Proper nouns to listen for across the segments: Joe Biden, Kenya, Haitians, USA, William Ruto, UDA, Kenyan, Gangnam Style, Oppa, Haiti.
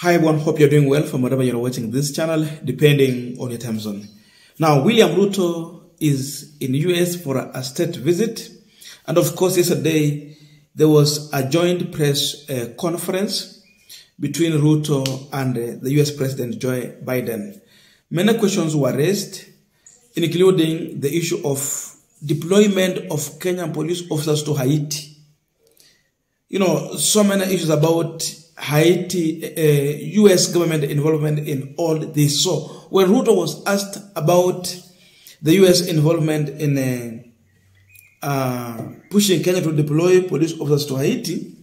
Hi everyone, hope you're doing well from whatever you're watching this channel, depending on your time zone. Now, William Ruto is in the US for a state visit. And of course, yesterday, there was a joint press conference between Ruto and the US President Joe Biden. Many questions were raised, including the issue of deployment of Kenyan police officers to Haiti. You know, so many issues about Haiti, U.S. government involvement in all this. So when Ruto was asked about the U.S. involvement in pushing Kenya to deploy police officers to Haiti,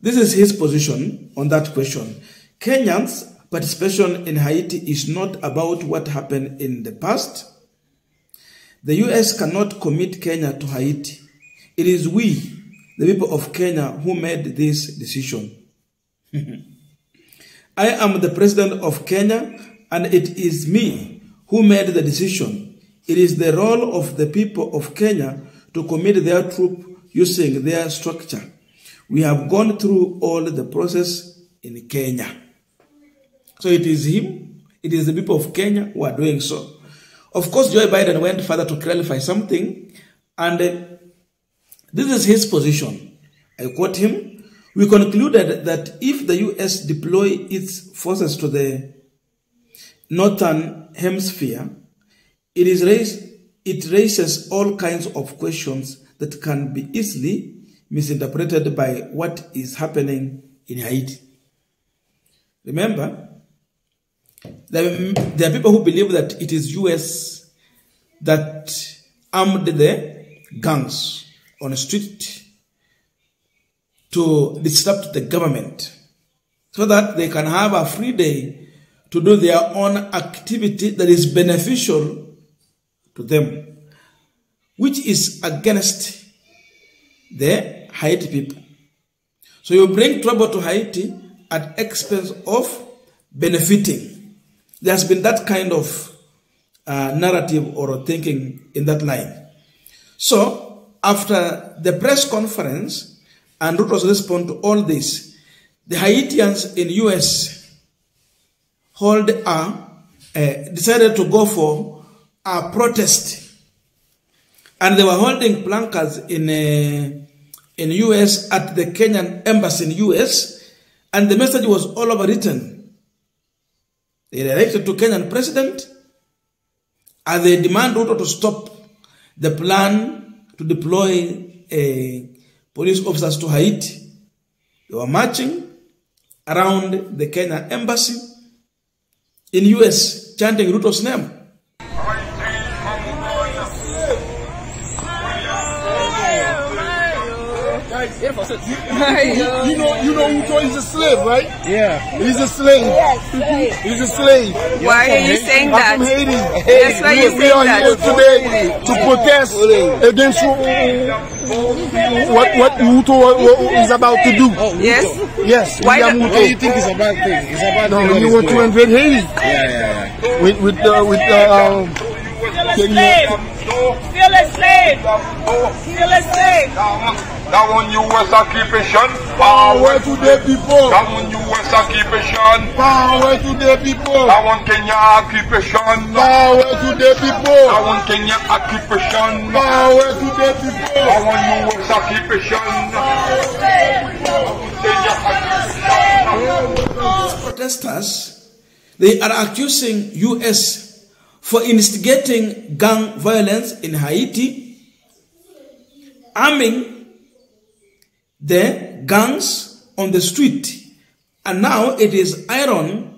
this is his position on that question. Kenyan's participation in Haiti is not about what happened in the past. The U.S. cannot commit Kenya to Haiti. It is we, the people of Kenya, who made this decision. I am the president of Kenya, and it is me who made the decision. It is the role of the people of Kenya to commit their troop using their structure. We have gone through all the process in Kenya. So it is him, it is the people of Kenya who are doing so. Of course, Joe Biden went further to clarify something, and this is his position. I quote him. We concluded that if the U.S. deploys its forces to the northern hemisphere, it raises all kinds of questions that can be easily misinterpreted by what is happening in Haiti. Remember, there are people who believe that it is U.S. that armed the gangs on the street to disrupt the government so that they can have a free day to do their own activity that is beneficial to them, which is against the Haiti people. So you bring trouble to Haiti at expense of benefiting. There has been that kind of narrative or thinking in that line. So after the press conference, and Ruto's response to all this, the Haitians in U.S. decided to go for a protest. And they were holding placards in U.S. at the Kenyan embassy in U.S. And the message was all over written. They directed to Kenyan president and they demand Ruto to stop the plan to deploy a police officers to Haiti. They were marching around the Kenya embassy in U.S. chanting Ruto's name. You know Ruto is a slave, right? Yeah. He's a slave. Yes, he's a slave. Why are you saying that? I'm from Haiti. That's why you're saying that. We are here today to protest against what Ruto is about to do. Oh, yes. Yes. Why do you think it's a bad thing? It's a bad thing. No, you want to invade Haiti. Yeah. Still a slave. That one U.S. occupation, power to the people. That one U.S. occupation, power to the people. That one Kenya occupation, power to the people. That one Kenya occupation, power to the people. That one U.S. occupation, power to the people. Protesters, they are accusing U.S. for instigating gang violence in Haiti, arming the gangs on the street. And now it is iron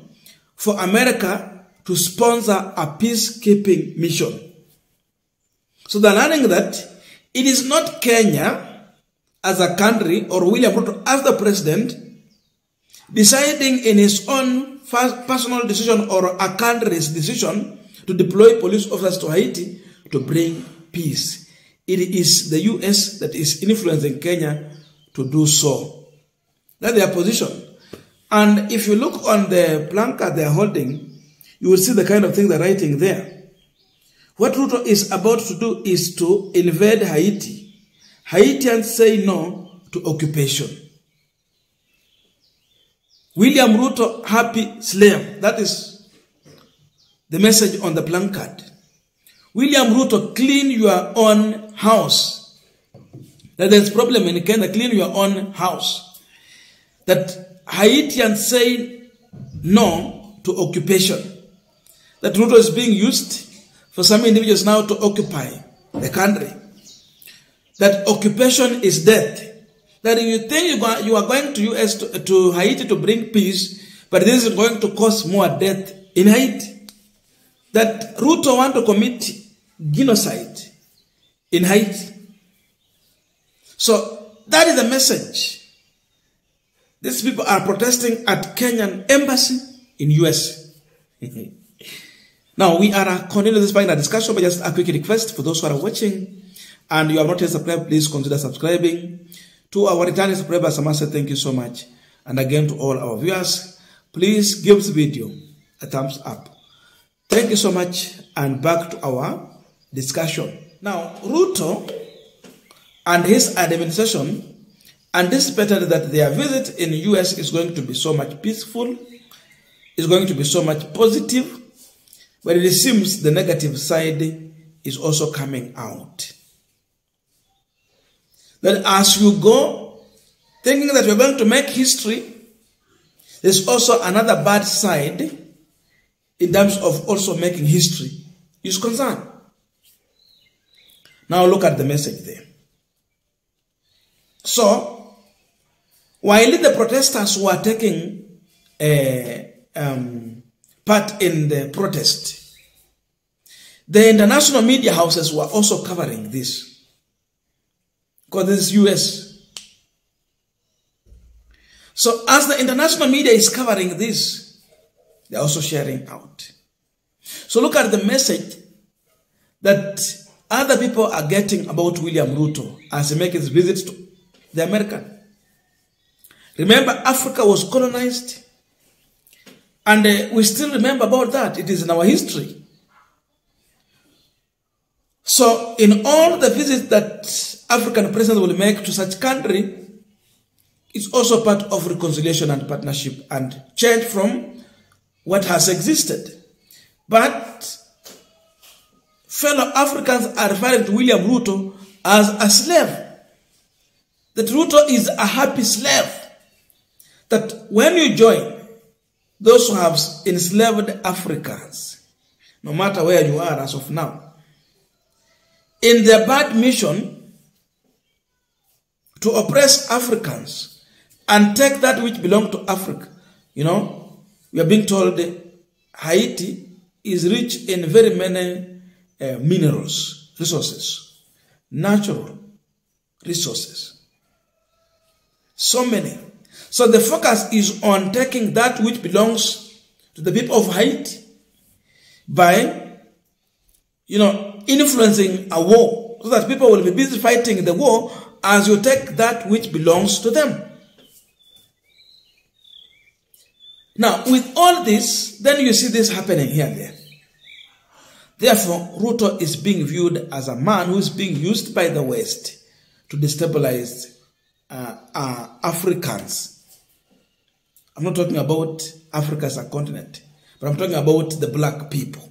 for America to sponsor a peacekeeping mission. So they're learning that it is not Kenya as a country or William Ruto as the president deciding in his own personal decision or a country's decision to deploy police officers to Haiti to bring peace. It is the U.S. that is influencing Kenya to do so. That's their position. And if you look on the placard they're holding, you will see the kind of thing they're writing there. What Ruto is about to do is to invade Haiti. Haitians say no to occupation. William Ruto, happy slave. That is the message on the placard. William Ruto, clean your own house. That there's a problem in Kenya, clean your own house. That Haitians say no to occupation. That Ruto is being used for some individuals now to occupy the country. That occupation is death. That if you think you are going to US to Haiti to bring peace, but this is going to cause more death in Haiti. That Ruto want to commit genocide in Haiti. So that is the message. These people are protesting at Kenyan embassy in US. Now we are continuing this final discussion, but just a quick request for those who are watching and you have not yet subscribed, please consider subscribing. To our returning subscribers, I must say thank you so much. And again to all our viewers, please give this video a thumbs up. Thank you so much, and back to our discussion. Now, Ruto and his administration anticipated that their visit in the US is going to be so much peaceful, is going to be so much positive, but it seems the negative side is also coming out. That as you go, thinking that you're going to make history, there's also another bad side in terms of also making history is concerned. Now look at the message there. So, while the protesters were taking part in the protest, the international media houses were also covering this. Because this is US. So as the international media is covering this, they're also sharing out. So look at the message that other people are getting about William Ruto as he makes his visits to the American. Remember, Africa was colonized. And we still remember about that. It is in our history. So in all the visits that African presidents will make to such country, it's also part of reconciliation and partnership and change from what has existed. But fellow Africans are referring to William Ruto as a slave. That Ruto is a happy slave. That when you join those who have enslaved Africans, no matter where you are as of now, in their bad mission to oppress Africans and take that which belongs to Africa. You know, we are being told Haiti is rich in very many minerals, resources, natural resources. So many. So the focus is on taking that which belongs to the people of Haiti by, you know, influencing a war so that people will be busy fighting the war as you take that which belongs to them. Now, with all this, then you see this happening here and there. Therefore, Ruto is being viewed as a man who is being used by the West to destabilize Africans. I'm not talking about Africa as a continent, but I'm talking about the black people.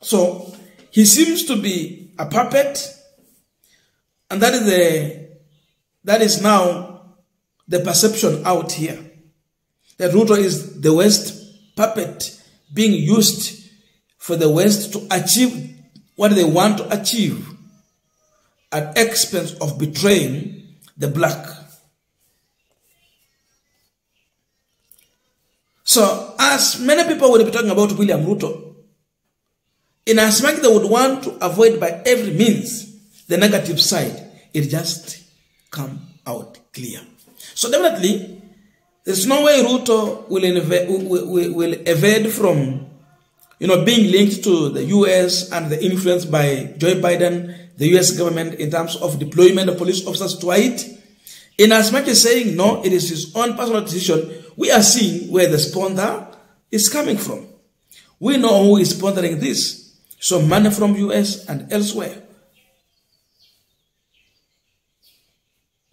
So, he seems to be a puppet, and that is now the perception out here, that Ruto is the West puppet being used for the West to achieve what they want to achieve at expense of betraying the black. So as many people will be talking about William Ruto, in as much they would want to avoid by every means the negative side, it just come out clear. So definitely, there's no way Ruto will evade from, you know, being linked to the US and the influence by Joe Biden, the US government in terms of deployment of police officers to Haiti. In as much as saying no, it is his own personal decision, we are seeing where the sponsor is coming from. We know who is sponsoring this. So money from US and elsewhere.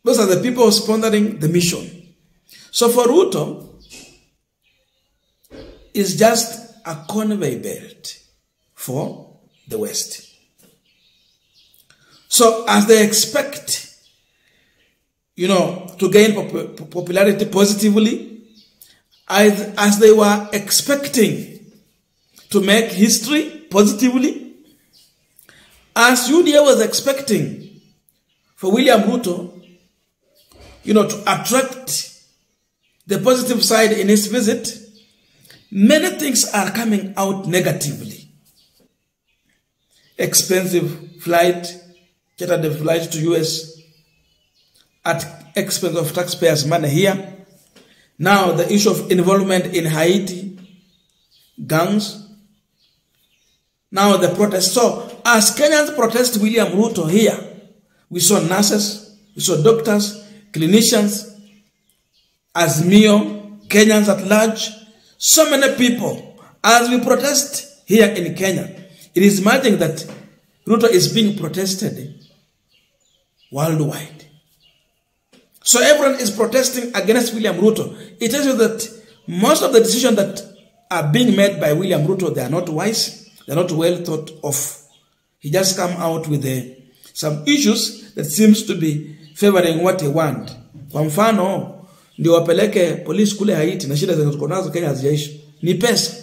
Those are the people sponsoring the mission. So for Ruto, it's just a conveyor belt for the West. So as they expect, you know, to gain popularity positively, as they were expecting to make history positively, as UDA was expecting for William Ruto, you know, to attract the positive side in his visit, many things are coming out negatively. Expensive flight, chartered flight to US at expense of taxpayers' money here. Now the issue of involvement in Haiti, gangs. Now the protest. So as Kenyans protest William Ruto here, we saw nurses, we saw doctors, clinicians, as Mio, Kenyans at large, so many people, as we protest here in Kenya. It is amazing that Ruto is being protested worldwide. So everyone is protesting against William Ruto. It tells you that most of the decisions that are being made by William Ruto, they are not wise, they are not well thought of. He just come out with some issues that seems to be favoring what he want. Kwa mfano, ndio wapeleke polisi kule Haiti na shida zinazokuwa nazo Kenya haziishi. Ni pesa.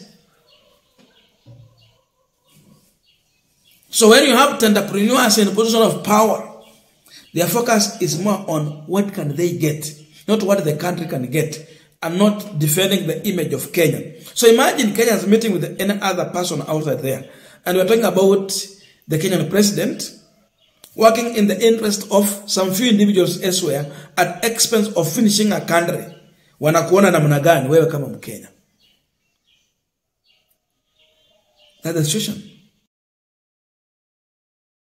So when you have entrepreneurs in a position of power, their focus is more on what can they get, not what the country can get, and not defending the image of Kenya. So imagine Kenyans meeting with any other person outside there, and we're talking about the Kenyan president working in the interest of some few individuals elsewhere at expense of finishing a country. Wanakuona namna gani wewe kama Mkenya? That's the situation.